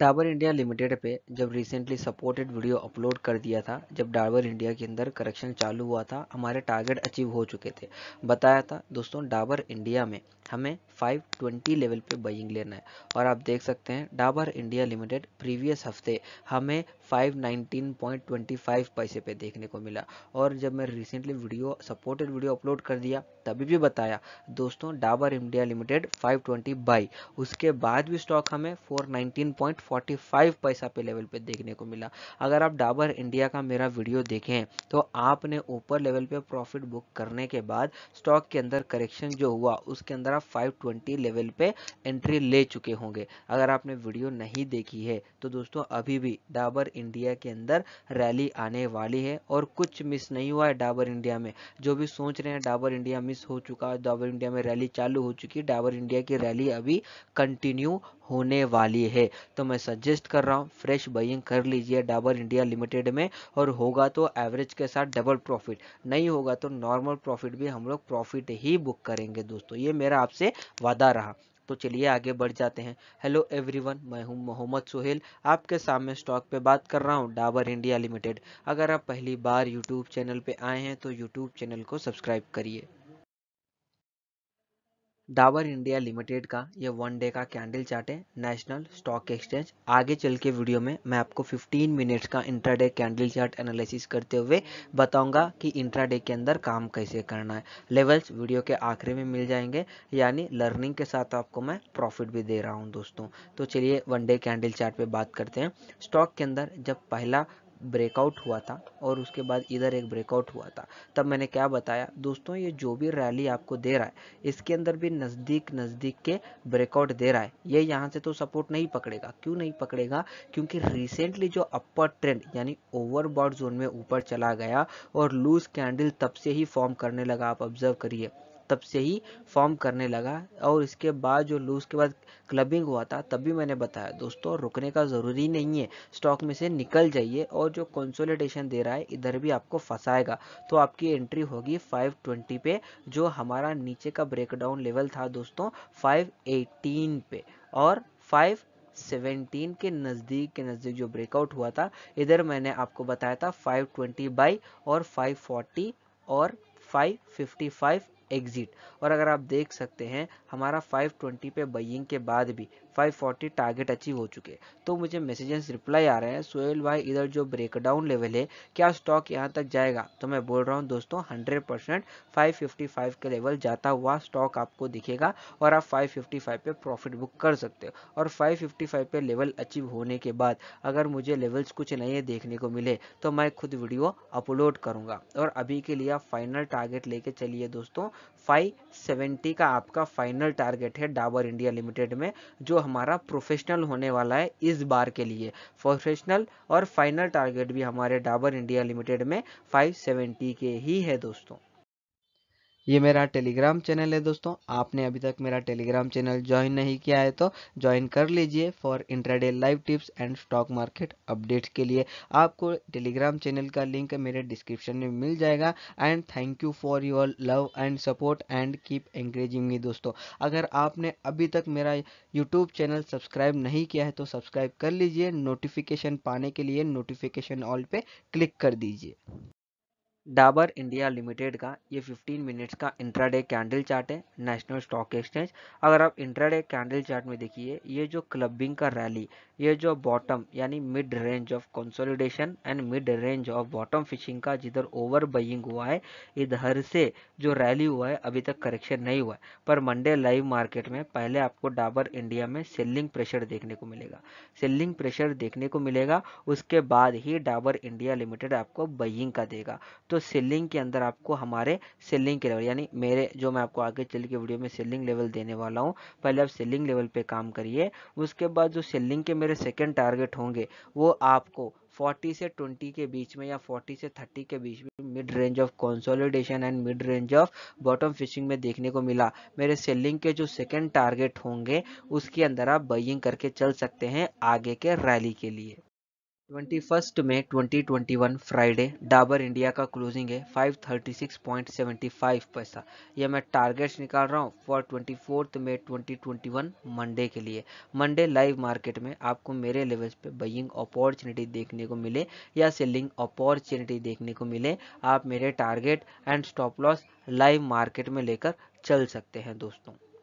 Dabur India limited पे जब recently supported video upload कर दिया था, जब डाबर इंडिया के अंदर करेक्शन चालू हुआ था, हमारे टारगेट अचीव हो चुके थे। बताया था दोस्तों डाबर इंडिया में हमें 520 लेवल पे बाइंग लेना है और आप देख सकते हैं डाबर इंडिया लिमिटेड प्रीवियस हफ्ते हमें 519.25 पैसे पे देखने को मिला। और जब मैं recently video supported video upload कर दिया तभी भी बताया दोस्तों डाबर इंडिया लिमिटेड 520 बाई, उसके बाद भी स्टॉक हमें 419.45 पैसा पे लेवल पे देखने को मिला। अगर आप डाबर इंडिया का मेरा वीडियो देखें तो आपने ऊपर लेवल पे प्रॉफिट बुक करने के बाद स्टॉक के अंदर करेक्शन जो हुआ उसके अंदर 520 लेवल पे एंट्री ले चुके होंगे। अगर आपने वीडियो नहीं देखी है तो दोस्तों अभी भी डाबर इंडिया के अंदर रैली आने वाली है और कुछ मिस नहीं हुआ है डाबर इंडिया में। जो भी सोच रहे हैं डाबर इंडिया मिस हो चुका, डाबर इंडिया में रैली चालू हो चुकी, डाबर इंडिया की रैली अभी कंटिन्यू होने वाली है। तो मैं सजेस्ट कर रहा हूँ फ्रेश बाइंग कर लीजिए डाबर इंडिया लिमिटेड में, और होगा तो एवरेज के साथ डबल प्रॉफिट, नहीं होगा तो नॉर्मल प्रॉफिट भी हम लोग प्रॉफिट ही बुक करेंगे दोस्तों, ये मेरा आपसे वादा रहा। तो चलिए आगे बढ़ जाते हैं। हेलो एवरीवन, मैं हूं मोहम्मद सुहेल, आपके सामने स्टॉक पे बात कर रहा हूं डाबर इंडिया लिमिटेड। अगर आप पहली बार यूट्यूब चैनल पे आए हैं तो यूट्यूब चैनल को सब्सक्राइब करिए। डाबर इंडिया लिमिटेड का ये वन डे का कैंडल चार्ट है नेशनल स्टॉक एक्सचेंज। आगे चल के वीडियो में मैं आपको 15 मिनट्स का इंट्राडे कैंडल चार्ट एनालिसिस करते हुए बताऊंगा कि इंट्राडे के अंदर काम कैसे करना है। लेवल्स वीडियो के आखिरी में मिल जाएंगे, यानी लर्निंग के साथ आपको मैं प्रॉफिट भी दे रहा हूं दोस्तों। तो चलिए वन डे कैंडल चार्ट पे बात करते हैं। स्टॉक के अंदर जब पहला ब्रेकआउट हुआ था और उसके बाद इधर एक ब्रेकआउट हुआ था, तब मैंने क्या बताया दोस्तों, ये जो भी रैली आपको दे रहा है इसके अंदर भी नज़दीक के ब्रेकआउट दे रहा है, ये यहाँ से तो सपोर्ट नहीं पकड़ेगा। क्यों नहीं पकड़ेगा? क्योंकि रिसेंटली जो अपर ट्रेंड यानी ओवरबॉट जोन में ऊपर चला गया और लूज कैंडल तब से ही फॉर्म करने लगा। आप ऑब्जर्व करिए, तब से ही फॉर्म करने लगा और इसके बाद जो लूज के बाद क्लबिंग हुआ था तब भी मैंने बताया दोस्तों रुकने का ज़रूरी नहीं है, स्टॉक में से निकल जाइए और जो कंसोलिडेशन दे रहा है इधर भी आपको फंसाएगा। तो आपकी एंट्री होगी 520 पे, जो हमारा नीचे का ब्रेकडाउन लेवल था दोस्तों 518 पे, और 517 के नज़दीक जो ब्रेकआउट हुआ था इधर मैंने आपको बताया था 520 बाई और 540 और 555 एग्जिट। और अगर आप देख सकते हैं हमारा 520 पे बाइंग के बाद भी 540 टारगेट अचीव हो चुके। तो मुझे मैसेजेस रिप्लाई आ रहे हैं, सुहेल भाई इधर जो ब्रेकडाउन लेवल है क्या स्टॉक यहां तक जाएगा? तो मैं बोल रहा हूं दोस्तों 100% 555 के लेवल जाता हुआ स्टॉक आपको दिखेगा और आप 555 पे प्रॉफिट बुक कर सकते हो। और 555 पे लेवल अचीव होने के बाद अगर मुझे लेवल्स कुछ नए देखने को मिले तो मैं खुद वीडियो अपलोड करूँगा। और अभी के लिए आप फाइनल टारगेट लेके चलिए दोस्तों, 570 का आपका फाइनल टारगेट है डाबर इंडिया लिमिटेड में, जो हमारा प्रोफेशनल होने वाला है इस बार के लिए। प्रोफेशनल और फाइनल टारगेट भी हमारे डाबर इंडिया लिमिटेड में 570 के ही है दोस्तों। ये मेरा टेलीग्राम चैनल है दोस्तों, आपने अभी तक मेरा टेलीग्राम चैनल ज्वाइन नहीं किया है तो ज्वाइन कर लीजिए। For intraday live tips and stock market updates के लिए आपको टेलीग्राम चैनल का लिंक मेरे डिस्क्रिप्शन में मिल जाएगा। And thank you for your love and support and keep encouraging me दोस्तों। अगर आपने अभी तक मेरा यूट्यूब चैनल सब्सक्राइब नहीं किया है तो सब्सक्राइब कर लीजिए। नोटिफिकेशन पाने के लिए नोटिफिकेशन ऑल पे क्लिक कर दीजिए। डाबर इंडिया लिमिटेड का ये 15 मिनट्स का इंट्राडे कैंडल चार्ट है नेशनल स्टॉक एक्सचेंज। अगर आप इंट्राडे कैंडल चार्ट में देखिए, ये जो क्लबिंग का रैली, ये जो बॉटम यानी mid range of consolidation and mid range of bottom fishing का जिधर ओवर बाइंग हुआ है, इधर से जो रैली हुआ है अभी तक करेक्शन नहीं हुआ है। पर मंडे लाइव मार्केट में पहले आपको डाबर इंडिया में सेलिंग प्रेशर देखने को मिलेगा, सेलिंग प्रेशर देखने को मिलेगा, उसके बाद ही डाबर इंडिया लिमिटेड आपको बाइंग का देगा। तो सेलिंग के अंदर आपको हमारे सेलिंग के लेवल यानी मेरे जो मैं आपको आगे चल के वीडियो में सेलिंग लेवल देने वाला हूँ, पहले आप सेलिंग लेवल पे काम करिए। उसके बाद जो सेलिंग के मेरे सेकंड टारगेट होंगे वो आपको 40 से 20 के बीच में या 40 से 30 के बीच में mid range of consolidation and mid range of bottom fishing में देखने को मिला। मेरे सेलिंग के जो सेकंड टारगेट होंगे उसके अंदर आप बाइंग करके चल सकते हैं आगे के रैली के लिए। 21 में 2021 फ्राइडे डाबर इंडिया का क्लोजिंग है 536.75 पैसा। यह मैं टारगेट्स निकाल रहा हूँ फॉर 24 में 2021 मंडे के लिए। मंडे लाइव मार्केट में आपको मेरे लेवल्स पे बाइंग अपॉर्चुनिटी देखने को मिले या सेलिंग अपॉर्चुनिटी देखने को मिले, आप मेरे target and stop loss live market में लेकर चल सकते हैं दोस्तों।